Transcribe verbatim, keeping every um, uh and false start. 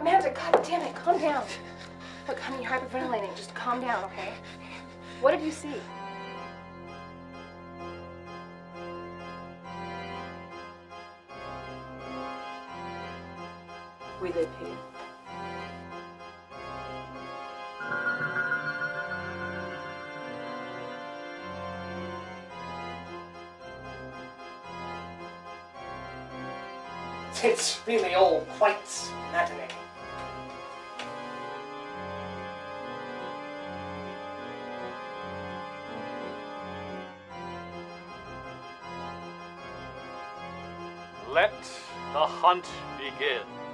Amanda, God damn it, calm down. Look, honey, you're hyperventilating. Just calm down, okay? What did you see? We live here. It's really all quite maddening. Let the hunt begin.